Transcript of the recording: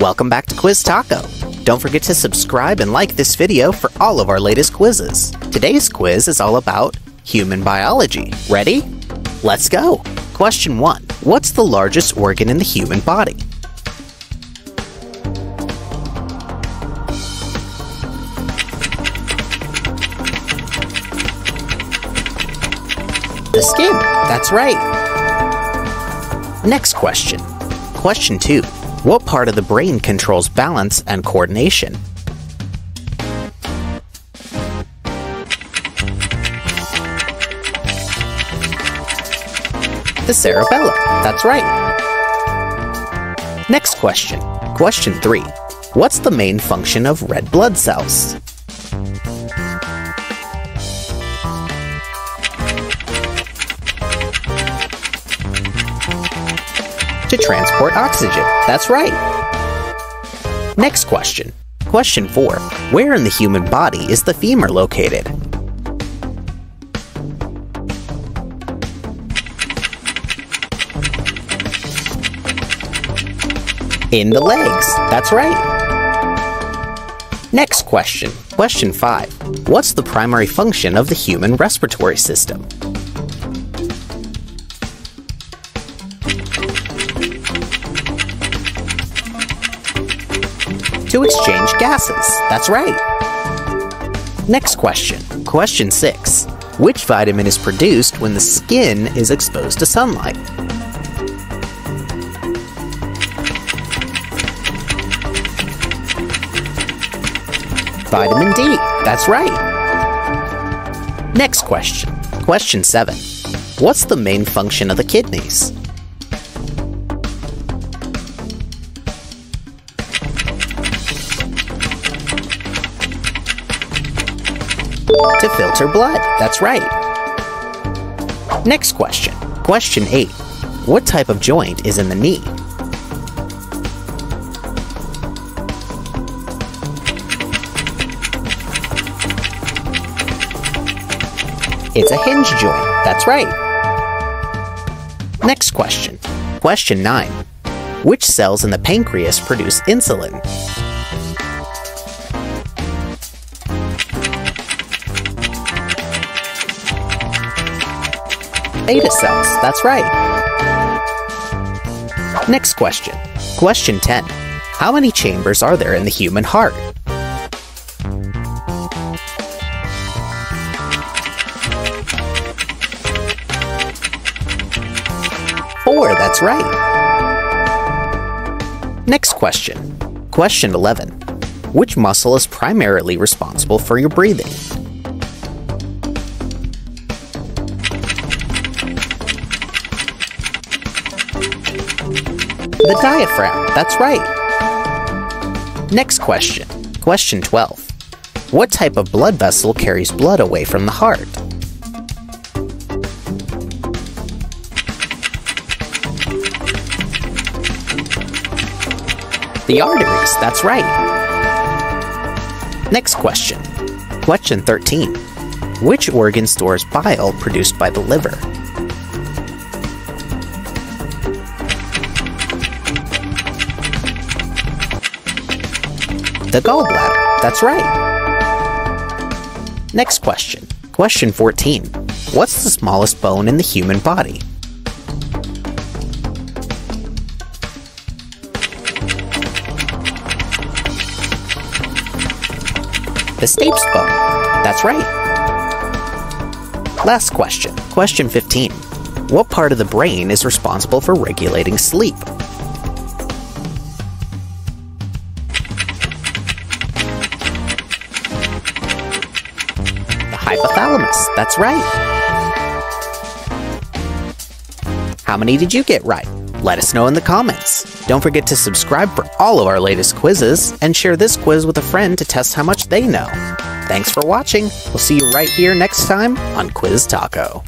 Welcome back to Quiz Taco. Don't forget to subscribe and like this video for all of our latest quizzes. Today's quiz is all about human biology. Ready? Let's go. Question 1. What's the largest organ in the human body? The skin. That's right. Next question. Question 2. What part of the brain controls balance and coordination? The cerebellum. That's right. Next question. Question 3. What's the main function of red blood cells? To transport oxygen. That's right. Next question. Question 4. Where in the human body is the femur located? In the legs. That's right. Next question. Question 5. What's the primary function of the human respiratory system? To exchange gases. That's right. Next question. Question 6. Which vitamin is produced when the skin is exposed to sunlight? Vitamin D. That's right. Next question. Question 7. What's the main function of the kidneys? To filter blood. That's right. Next question. Question 8. What type of joint is in the knee? It's a hinge joint. That's right. Next question. Question 9. Which cells in the pancreas produce insulin? Beta cells. That's right. Next question. Question 10. How many chambers are there in the human heart? Four. That's right. Next question. Question 11. Which muscle is primarily responsible for your breathing? The diaphragm. That's right. Next question. Question 12. What type of blood vessel carries blood away from the heart? The arteries. That's right. Next question. Question 13. Which organ stores bile produced by the liver? The gallbladder. That's right. Next question. Question 14. What's the smallest bone in the human body? The stapes bone. That's right. Last question. Question 15. What part of the brain is responsible for regulating sleep? Hypothalamus. That's right. How many did you get right? Let us know in the comments. Don't forget to subscribe for all of our latest quizzes and share this quiz with a friend to test how much they know. Thanks for watching. We'll see you right here next time on Quiz Taco.